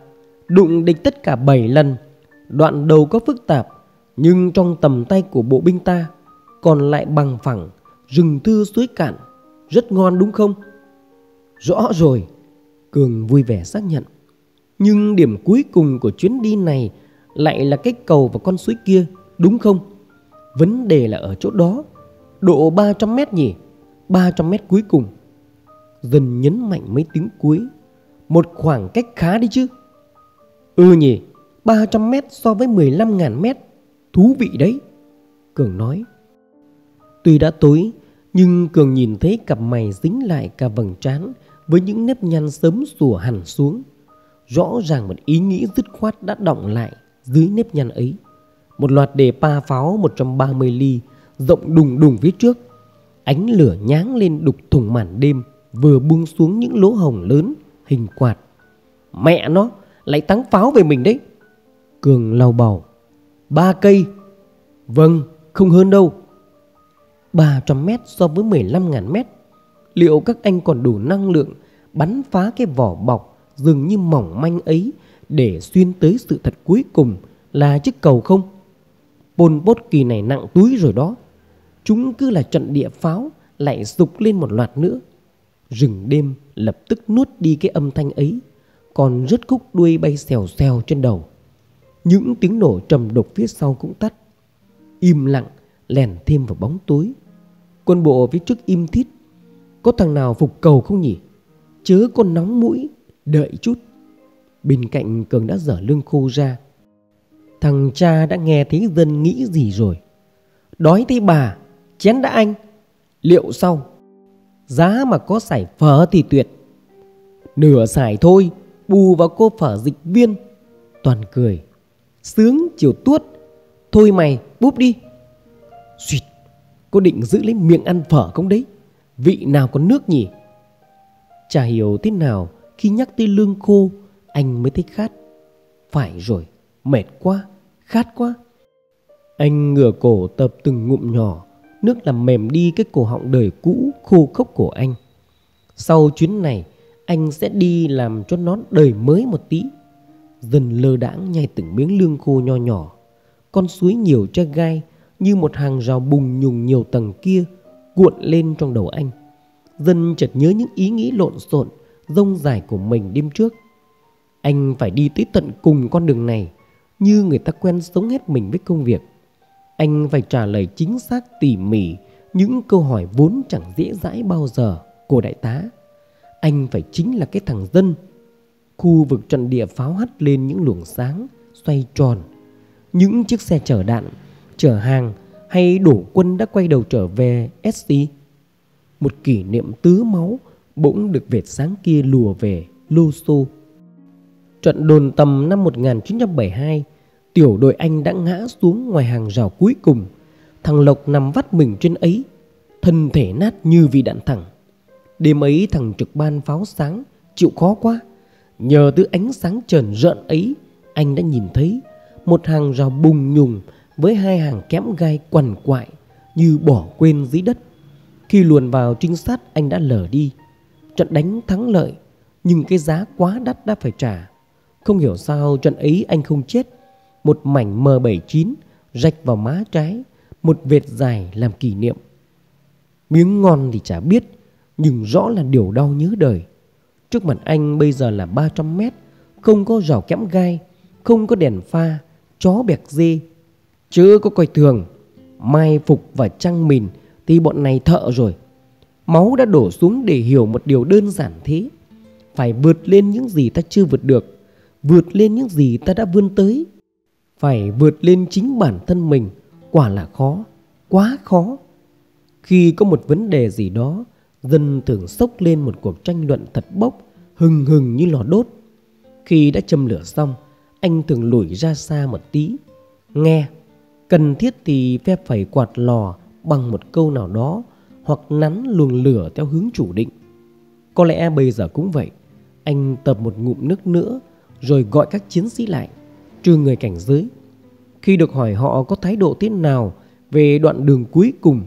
Đụng địch tất cả bảy lần. Đoạn đầu có phức tạp, nhưng trong tầm tay của bộ binh ta. Còn lại bằng phẳng, rừng thưa suối cạn, rất ngon đúng không? Rõ rồi, Cường vui vẻ xác nhận. Nhưng điểm cuối cùng của chuyến đi này lại là cái cầu và con suối kia, đúng không? Vấn đề là ở chỗ đó. Độ ba trăm mét nhỉ? ba trăm mét cuối cùng. Dần nhấn mạnh mấy tiếng cuối. Một khoảng cách khá đi chứ. Ừ nhỉ, ba trăm mét so với mười lăm nghìn mét. Thú vị đấy, Cường nói. Tuy đã tối Nhưng Cường nhìn thấy cặp mày dính lại cả vầng trán với những nếp nhăn sớm sủa hẳn xuống. Rõ ràng một ý nghĩ dứt khoát đã đọng lại dưới nếp nhăn ấy. Một loạt đề pa pháo một trăm ba mươi ly rộng đùng đùng phía trước. Ánh lửa nháng lên đục thủng màn đêm, vừa buông xuống những lỗ hồng lớn hình quạt. Mẹ nó, lại thắng pháo về mình đấy. Cường lau bầu. Ba cây. Vâng, không hơn đâu. Ba trăm mét so với mười lăm nghìn mét. Liệu các anh còn đủ năng lượng bắn phá cái vỏ bọc dường như mỏng manh ấy để xuyên tới sự thật cuối cùng là chiếc cầu không? Pol Pot kỳ này nặng túi rồi đó. Chúng cứ là trận địa pháo lại sục lên một loạt nữa. Rừng đêm lập tức nuốt đi cái âm thanh ấy, còn rớt khúc đuôi bay xèo xèo trên đầu. Những tiếng nổ trầm đục phía sau cũng tắt. Im lặng lèn thêm vào bóng tối. Quân bộ phía trước im thít. Có thằng nào phục cầu không nhỉ? Chớ có nóng mũi, đợi chút. Bên cạnh Cường đã dở lưng khô ra. Thằng cha đã nghe thấy dân nghĩ gì rồi. Đói thấy bà, chén đã anh. Liệu sau, giá mà có sải phở thì tuyệt. Nửa sải thôi, bù vào cô phở dịch viên. Toàn cười. Sướng chiều tuốt. Thôi mày, búp đi. Xuyệt, có định giữ lấy miệng ăn phở không đấy? Vị nào có nước nhỉ? Chả hiểu thế nào khi nhắc tới lương khô, anh mới thấy khát. Phải rồi, mệt quá, khát quá. Anh ngửa cổ tập từng ngụm nhỏ. Nước làm mềm đi cái cổ họng đời cũ khô khốc của anh. Sau chuyến này, anh sẽ đi làm cho nó đời mới một tí. Dần lơ đãng nhai từng miếng lương khô nho nhỏ. Con suối nhiều tre gai như một hàng rào bùng nhùng nhiều tầng kia cuộn lên trong đầu anh. Dần chợt nhớ những ý nghĩ lộn xộn rông rải của mình đêm trước. Anh phải đi tới tận cùng con đường này. Như người ta quen sống hết mình với công việc, anh phải trả lời chính xác tỉ mỉ những câu hỏi vốn chẳng dễ dãi bao giờ của đại tá. Anh phải chính là cái thằng dân. Khu vực trận địa pháo hắt lên những luồng sáng xoay tròn. Những chiếc xe chở đạn, chở hàng hay đổ quân đã quay đầu trở về ét xê. Một kỷ niệm tứ máu bỗng được vệt sáng kia lùa về lô xô. Trận đồn tầm năm một nghìn chín trăm bảy mươi hai, tiểu đội anh đã ngã xuống ngoài hàng rào cuối cùng. Thằng Lộc nằm vắt mình trên ấy, thân thể nát như vì đạn thẳng. Đêm ấy thằng trực ban pháo sáng chịu khó quá. Nhờ thứ ánh sáng trờn rợn ấy, anh đã nhìn thấy một hàng rào bùng nhùng với hai hàng kẽm gai quằn quại như bỏ quên dưới đất. Khi luồn vào trinh sát, anh đã lờ đi. Trận đánh thắng lợi, nhưng cái giá quá đắt đã phải trả. Không hiểu sao trận ấy anh không chết. Một mảnh M bảy mươi chín rạch vào má trái, một vệt dài làm kỷ niệm. Miếng ngon thì chả biết, nhưng rõ là điều đau nhớ đời. Trước mặt anh bây giờ là ba trăm mét, không có rào kẽm gai, không có đèn pha, chó bẹc dê. Chứ có coi thường, mai phục và trăng mìn thì bọn này thợ rồi. Máu đã đổ xuống để hiểu một điều đơn giản thế. Phải vượt lên những gì ta chưa vượt được, vượt lên những gì ta đã vươn tới. Phải vượt lên chính bản thân mình, quả là khó, quá khó. Khi có một vấn đề gì đó, dân thường sốc lên một cuộc tranh luận thật bốc, hừng hừng như lò đốt. Khi đã châm lửa xong, anh thường lùi ra xa một tí, nghe. Cần thiết thì phe phẩy quạt lò bằng một câu nào đó, hoặc nắn luồng lửa theo hướng chủ định. Có lẽ bây giờ cũng vậy. Anh tập một ngụm nước nữa rồi gọi các chiến sĩ lại, trừ người cảnh giới. Khi được hỏi họ có thái độ thế nào về đoạn đường cuối cùng,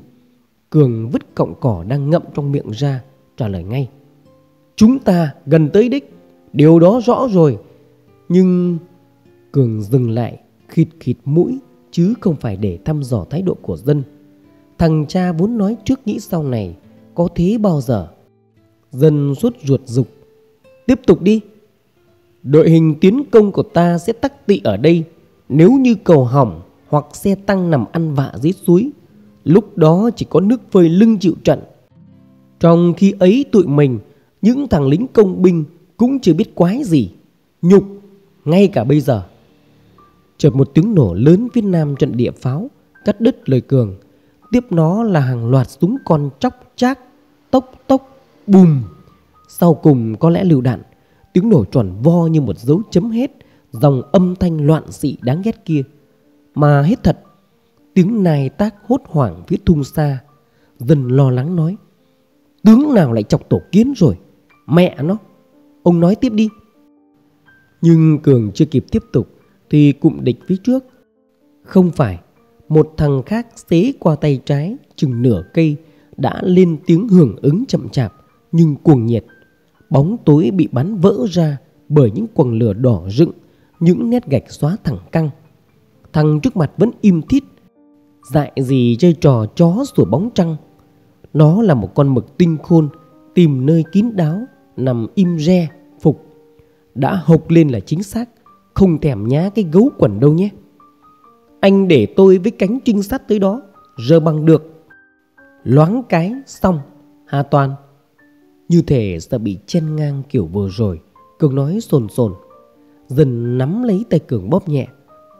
Cường vứt cọng cỏ đang ngậm trong miệng ra, trả lời ngay. Chúng ta gần tới đích, điều đó rõ rồi. Nhưng... Cường dừng lại, khịt khịt mũi, chứ không phải để thăm dò thái độ của dân. Thằng cha vốn nói trước nghĩ sau này, có thế bao giờ. Dân suốt ruột dục. Tiếp tục đi. Đội hình tiến công của ta sẽ tắc tị ở đây. Nếu như cầu hỏng hoặc xe tăng nằm ăn vạ dưới suối, lúc đó chỉ có nước phơi lưng chịu trận. Trong khi ấy tụi mình, những thằng lính công binh cũng chưa biết quái gì. Nhục, ngay cả bây giờ. Chợt một tiếng nổ lớn phía nam trận địa pháo cắt đứt lời Cường. Tiếp nó là hàng loạt súng con chóc chác, tốc tốc, bùm. Sau cùng có lẽ lựu đạn. Tiếng nổ tròn vo như một dấu chấm hết dòng âm thanh loạn xị đáng ghét kia. Mà hết thật. Tiếng nài tác hốt hoảng phía thung xa. Dân lo lắng nói: tướng nào lại chọc tổ kiến rồi? Mẹ nó. Ông nói tiếp đi. Nhưng Cường chưa kịp tiếp tục thì cụm địch phía trước, không phải, một thằng khác xế qua tay trái chừng nửa cây đã lên tiếng hưởng ứng chậm chạp nhưng cuồng nhiệt. Bóng tối bị bắn vỡ ra bởi những quầng lửa đỏ rựng, những nét gạch xóa thẳng căng. Thằng trước mặt vẫn im thít, dại gì chơi trò chó sủa bóng trăng. Nó là một con mực tinh khôn, tìm nơi kín đáo, nằm im re, phục. Đã hộc lên là chính xác, không thèm nhá cái gấu quần đâu nhé. Anh để tôi với cánh trinh sát tới đó, giờ bằng được. Loáng cái xong, Hà Toàn. Như thể sợ bị chen ngang kiểu vừa rồi, Cường nói sồn sồn. Dần nắm lấy tay Cường bóp nhẹ.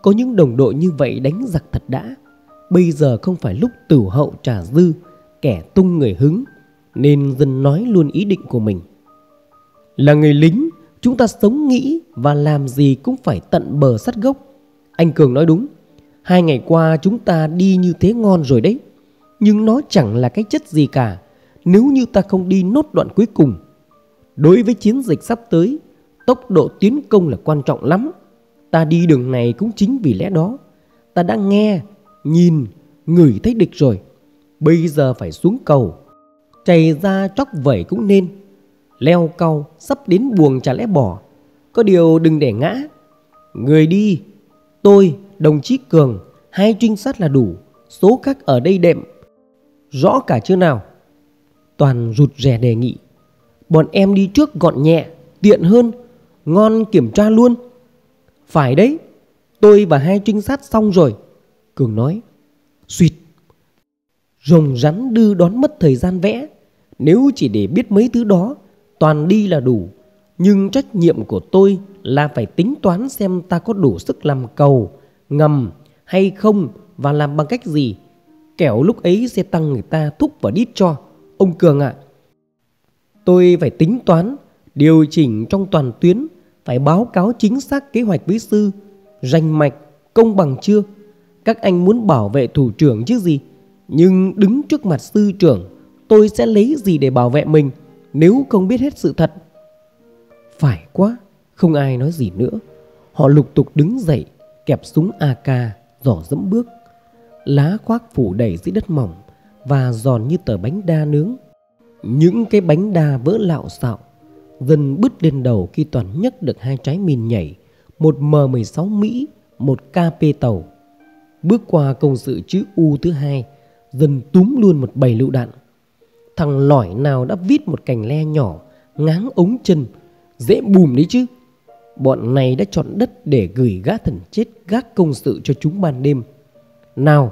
Có những đồng đội như vậy đánh giặc thật đã. Bây giờ không phải lúc tửu hậu trả dư, kẻ tung người hứng, nên Dần nói luôn ý định của mình. Là người lính, chúng ta sống nghĩ và làm gì cũng phải tận bờ sát gốc. Anh Cường nói đúng. Hai ngày qua chúng ta đi như thế ngon rồi đấy. Nhưng nó chẳng là cái chất gì cả nếu như ta không đi nốt đoạn cuối cùng. Đối với chiến dịch sắp tới, tốc độ tiến công là quan trọng lắm. Ta đi đường này cũng chính vì lẽ đó. Ta đã nghe, nhìn, ngửi thấy địch rồi. Bây giờ phải xuống cầu, chạy ra chóc vẩy cũng nên. Leo cau sắp đến buồng chả lẽ bỏ. Có điều đừng để ngã. Người đi, tôi, đồng chí Cường, hai trinh sát là đủ. Số khác ở đây đệm. Rõ cả chưa nào? Toàn rụt rè đề nghị. Bọn em đi trước gọn nhẹ, tiện hơn, ngon kiểm tra luôn. Phải đấy, tôi và hai trinh sát xong rồi, Cường nói. Suỵt. Rồng rắn đưa đón mất thời gian vẽ. Nếu chỉ để biết mấy thứ đó, Toàn đi là đủ. Nhưng trách nhiệm của tôi là phải tính toán xem ta có đủ sức làm cầu, ngầm hay không và làm bằng cách gì. Kẻo lúc ấy xe tăng người ta thúc vào đít cho. Ông Cường ạ, à, tôi phải tính toán, điều chỉnh trong toàn tuyến, phải báo cáo chính xác kế hoạch với sư. Rành mạch, công bằng chưa? Các anh muốn bảo vệ thủ trưởng chứ gì. Nhưng đứng trước mặt sư trưởng, tôi sẽ lấy gì để bảo vệ mình nếu không biết hết sự thật? Phải quá, không ai nói gì nữa. Họ lục tục đứng dậy, kẹp súng a ca, giỏ dẫm bước. Lá khoác phủ đầy dưới đất mỏng và giòn như tờ bánh đa nướng. Những cái bánh đa vỡ lạo xạo. Dần bứt lên đầu khi Toàn nhấc được hai trái mìn nhảy, một em mười sáu Mỹ, một ca pê tàu. Bước qua công sự chữ U thứ hai, Dần túm luôn một bầy lựu đạn. Thằng lỏi nào đã vít một cành le nhỏ ngáng ống chân. Dễ bùm đấy chứ. Bọn này đã chọn đất để gửi gã thần chết gác công sự cho chúng ban đêm. Nào.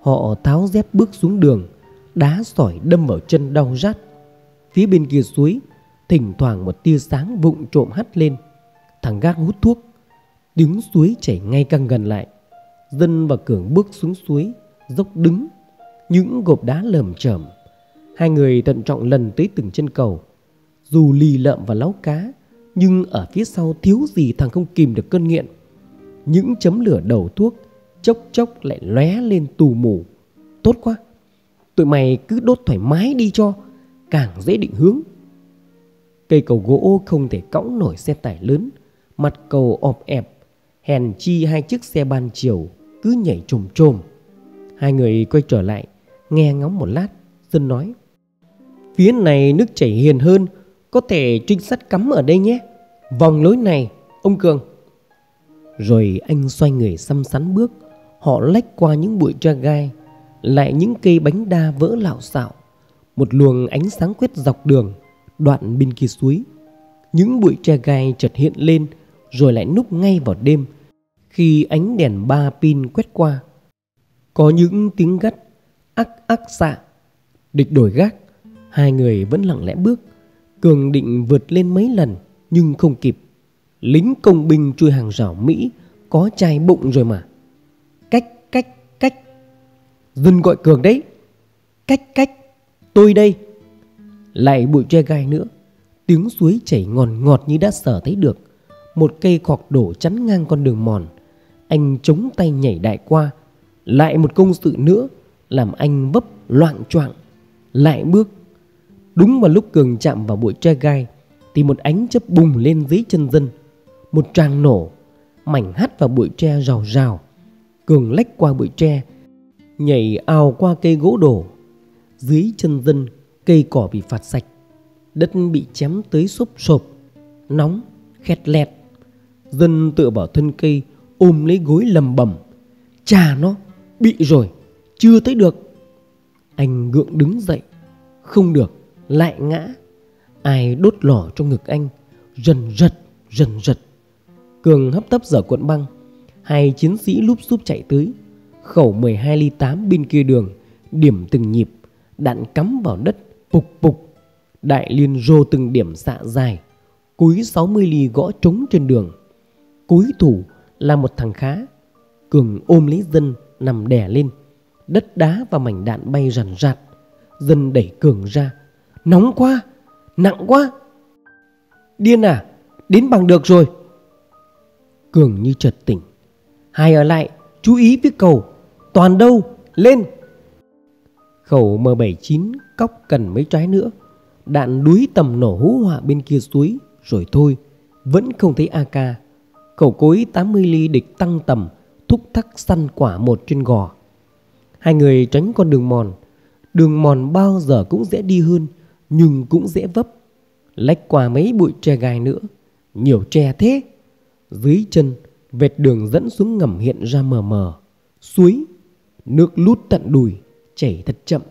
Họ tháo dép bước xuống đường. Đá sỏi đâm vào chân đau rát. Phía bên kia suối, thỉnh thoảng một tia sáng vụng trộm hắt lên. Thằng gác hút thuốc. Tiếng suối chảy ngay càng gần lại. Dân và Cường bước xuống suối, dốc đứng, những gộp đá lởm chởm. Hai người thận trọng lần tới từng chân cầu. Dù lì lợm và láu cá, nhưng ở phía sau thiếu gì thằng không kìm được cơn nghiện. Những chấm lửa đầu thuốc chốc chốc lại lóe lên tù mù. Tốt quá, tụi mày cứ đốt thoải mái đi cho, càng dễ định hướng. Cây cầu gỗ không thể cõng nổi xe tải lớn. Mặt cầu ọp ẹp, hèn chi hai chiếc xe ban chiều cứ nhảy chồm chồm. Hai người quay trở lại, nghe ngóng một lát. Dân nói: phía này nước chảy hiền hơn, có thể trinh sát cắm ở đây nhé. Vòng lối này, ông Cường. Rồi anh xoay người xăm xắn bước. Họ lách qua những bụi tre gai, lại những cây bánh đa vỡ lạo xạo. Một luồng ánh sáng quét dọc đường. Đoạn bên kia suối, những bụi tre gai chợt hiện lên, rồi lại núp ngay vào đêm khi ánh đèn ba pin quét qua. Có những tiếng gắt ắc ắc xạ. Địch đổi gác. Hai người vẫn lặng lẽ bước. Cường định vượt lên mấy lần nhưng không kịp. Lính công binh chui hàng rào Mỹ có chai bụng rồi mà. Cách cách cách. Dừng gọi Cường đấy. Cách cách, tôi đây. Lại bụi tre gai nữa. Tiếng suối chảy ngọt ngọt như đã sở thấy được. Một cây cọc đổ chắn ngang con đường mòn. Anh chống tay nhảy đại qua. Lại một công sự nữa làm anh bấp loạng choạng. Lại bước. Đúng vào lúc Cường chạm vào bụi tre gai thì một ánh chớp bùng lên dưới chân dân. Một tràng nổ. Mảnh hắt vào bụi tre rào rào. Cường lách qua bụi tre, nhảy ào qua cây gỗ đổ. Dưới chân dân, cây cỏ bị phạt sạch, đất bị chém tới xốp xộp, nóng, khét lẹt. Dân tựa vào thân cây, ôm lấy gối lầm bầm: chà nó, bị rồi, chưa tới được. Anh gượng đứng dậy, không được, lại ngã. Ai đốt lò trong ngực anh, rần rật, rần rật. Cường hấp tấp giở cuộn băng. Hai chiến sĩ lúp xúp chạy tới. Khẩu mười hai ly tám bên kia đường, điểm từng nhịp, đạn cắm vào đất, phục phục. Đại liên rô từng điểm xạ dài. Cối sáu mươi ly gõ trống trên đường. Cối thủ là một thằng khá. Cường ôm lấy Dân nằm đè lên. Đất đá và mảnh đạn bay rằn rạt. Dân đẩy Cường ra. Nóng quá, nặng quá. Điên à, đến bằng được rồi. Cường như chợt tỉnh. Hai ở lại, chú ý với cầu. Toàn đâu, lên. Khẩu M bảy mươi chín cóc cần mấy trái nữa. Đạn đuối tầm nổ hú họa bên kia suối. Rồi thôi, vẫn không thấy a ca. Khẩu cối tám mươi ly địch tăng tầm, thúc thắc săn quả một trên gò. Hai người tránh con đường mòn. Đường mòn bao giờ cũng dễ đi hơn, nhưng cũng dễ vấp. Lách qua mấy bụi tre gai nữa. Nhiều tre thế. Dưới chân, vệt đường dẫn xuống ngầm hiện ra mờ mờ. Suối, nước lút tận đùi, chảy thật chậm.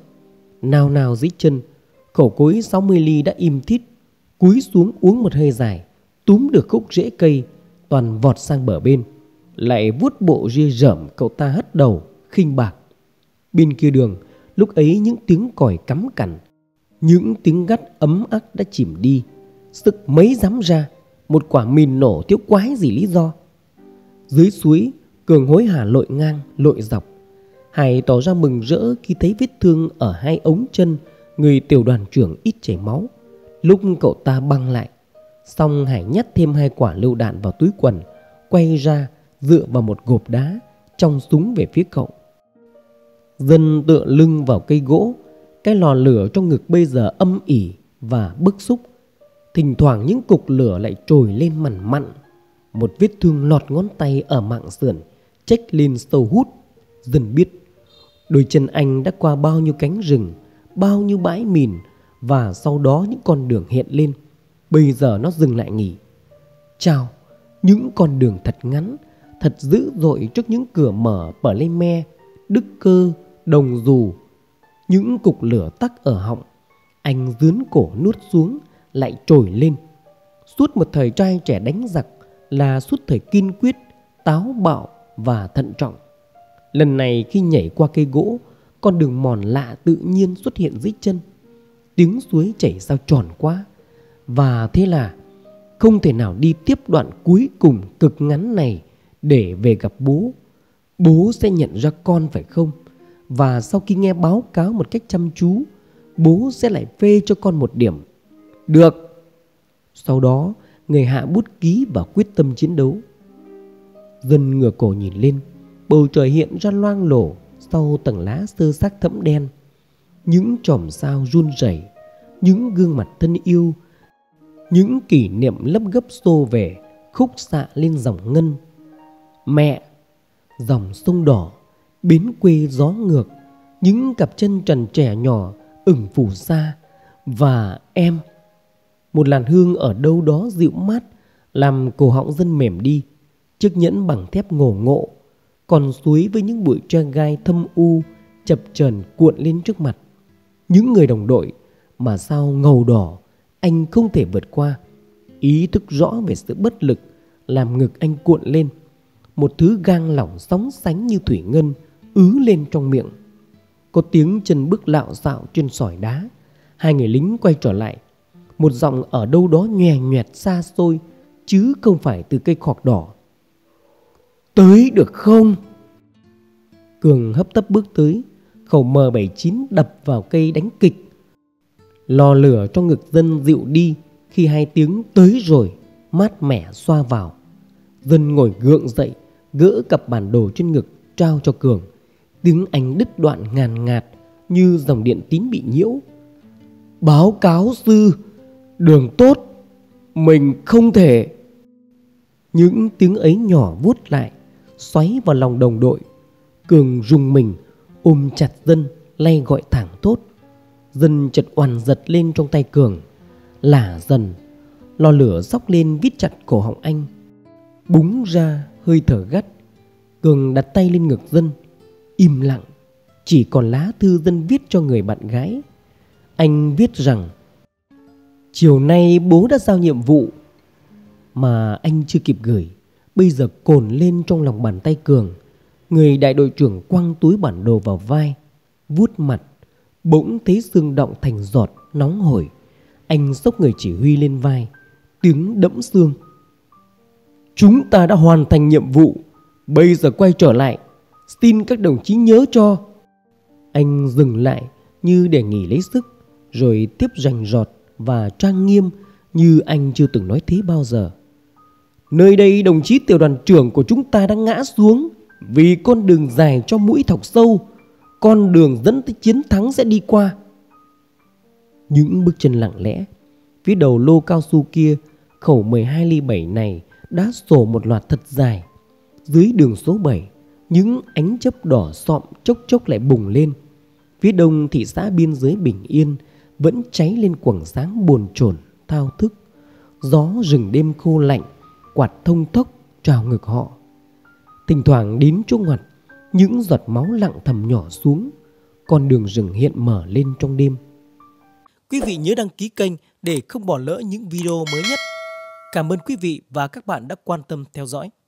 Nào nào dưới chân, khẩu cối sáu mươi ly đã im thít. Cúi xuống uống một hơi dài, túm được khúc rễ cây, toàn vọt sang bờ bên. Lại vuốt bộ ria rởm cậu ta hất đầu, khinh bạc. Bên kia đường, lúc ấy những tiếng còi cắm cằn, những tiếng gắt ấm ắc đã chìm đi. Sức mấy dám ra, một quả mìn nổ thiếu quái gì lý do. Dưới suối, Cường hối hả lội ngang, lội dọc. Hải tỏ ra mừng rỡ khi thấy vết thương ở hai ống chân người tiểu đoàn trưởng ít chảy máu. Lúc cậu ta băng lại, xong Hải nhét thêm hai quả lựu đạn vào túi quần, quay ra dựa vào một gộp đá, trong súng về phía cậu. Dân tựa lưng vào cây gỗ, cái lò lửa trong ngực bây giờ âm ỉ và bức xúc. Thỉnh thoảng những cục lửa lại trồi lên mằn mặn. Một vết thương lọt ngón tay ở mạng sườn, chếch lên sâu hút. Dần biết đôi chân anh đã qua bao nhiêu cánh rừng, bao nhiêu bãi mìn, và sau đó những con đường hiện lên. Bây giờ nó dừng lại nghỉ. Chào, những con đường thật ngắn, thật dữ dội trước những cửa mở bờ lê me, Đức Cơ, Đồng Dù. Những cục lửa tắc ở họng, anh dướn cổ nuốt xuống, lại trồi lên. Suốt một thời trai trẻ đánh giặc là suốt thời kiên quyết, táo bạo và thận trọng. Lần này khi nhảy qua cây gỗ, con đường mòn lạ tự nhiên xuất hiện dưới chân. Tiếng suối chảy sao tròn quá. Và thế là không thể nào đi tiếp đoạn cuối cùng cực ngắn này để về gặp bố. Bố sẽ nhận ra con phải không? Và sau khi nghe báo cáo một cách chăm chú, bố sẽ lại phê cho con một điểm. Được. Sau đó người hạ bút ký và quyết tâm chiến đấu. Dân ngửa cổ nhìn lên. Bầu trời hiện ra loang lổ sau tầng lá sơ xác thẫm đen. Những chòm sao run rẩy, những gương mặt thân yêu, những kỷ niệm lấp gấp xô về, khúc xạ lên dòng ngân. Mẹ, dòng sông đỏ, bến quê gió ngược, những cặp chân trần trẻ nhỏ ửng phù sa. Và em. Một làn hương ở đâu đó dịu mát làm cổ họng Dân mềm đi. Chiếc nhẫn bằng thép ngổ ngộ. Còn suối với những bụi tre gai thâm u chập chờn cuộn lên trước mặt. Những người đồng đội mà sao ngầu đỏ, anh không thể vượt qua. Ý thức rõ về sự bất lực làm ngực anh cuộn lên. Một thứ gang lỏng sóng sánh như thủy ngân ứ lên trong miệng. Có tiếng chân bước lạo xạo trên sỏi đá. Hai người lính quay trở lại. Một giọng ở đâu đó nhòe nhoẹt xa xôi, chứ không phải từ cây khọc đỏ. Tới được không? Cường hấp tấp bước tới. khẩu M bảy mươi chín đập vào cây đánh kịch. Lò lửa trong ngực dân dịu đi khi hai tiếng tới rồi mát mẻ xoa vào. Dân ngồi gượng dậy, gỡ cặp bản đồ trên ngực trao cho Cường. Tiếng Anh đứt đoạn ngàn ngạt như dòng điện tín bị nhiễu. Báo cáo sư, đường tốt, mình không thể. Những tiếng ấy nhỏ vút lại, xoáy vào lòng đồng đội. Cường rùng mình, ôm chặt Dân, lay gọi thẳng thốt. Dân chợt oằn giật lên trong tay Cường, lả dần. Lò lửa xóc lên vít chặt cổ họng anh, búng ra hơi thở gắt. Cường đặt tay lên ngực Dân, im lặng. Chỉ còn lá thư Dân viết cho người bạn gái. Anh viết rằng chiều nay bố đã giao nhiệm vụ. Mà anh chưa kịp gửi, bây giờ cồn lên trong lòng bàn tay Cường. Người đại đội trưởng quăng túi bản đồ vào vai, vuốt mặt, bỗng thấy xương đọng thành giọt nóng hổi. Anh xốc người chỉ huy lên vai, tiếng đẫm xương. Chúng ta đã hoàn thành nhiệm vụ, bây giờ quay trở lại, xin các đồng chí nhớ cho. Anh dừng lại như để nghỉ lấy sức, rồi tiếp rành rọt và trang nghiêm như anh chưa từng nói thế bao giờ. Nơi đây đồng chí tiểu đoàn trưởng của chúng ta đã ngã xuống vì con đường dài cho mũi thọc sâu, con đường dẫn tới chiến thắng sẽ đi qua. Những bước chân lặng lẽ. Phía đầu lô cao su kia, khẩu mười hai ly bảy này đã sổ một loạt thật dài. Dưới đường số bảy, những ánh chớp đỏ sọm chốc chốc lại bùng lên. Phía đông thị xã biên giới bình yên vẫn cháy lên quầng sáng bồn chồn thao thức. Gió rừng đêm khô lạnh quạt thông thốc trào ngực họ. Thỉnh thoảng đến chỗ ngoặt, những giọt máu lặng thầm nhỏ xuống. Con đường rừng hiện mở lên trong đêm. Quý vị nhớ đăng ký kênh để không bỏ lỡ những video mới nhất. Cảm ơn quý vị và các bạn đã quan tâm theo dõi.